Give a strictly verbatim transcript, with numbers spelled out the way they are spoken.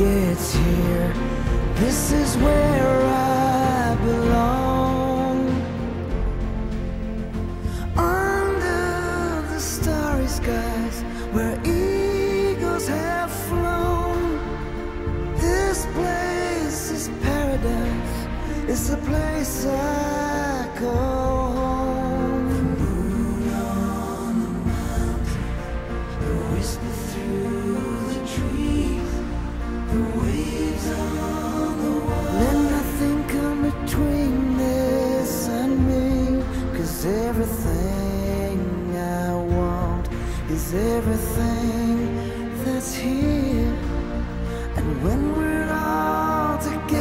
it's here. This is where I belong. Under the starry skies, where eagles have flown, this place is paradise. It's the place I call. Everything I want is everything that's here, and when we're all together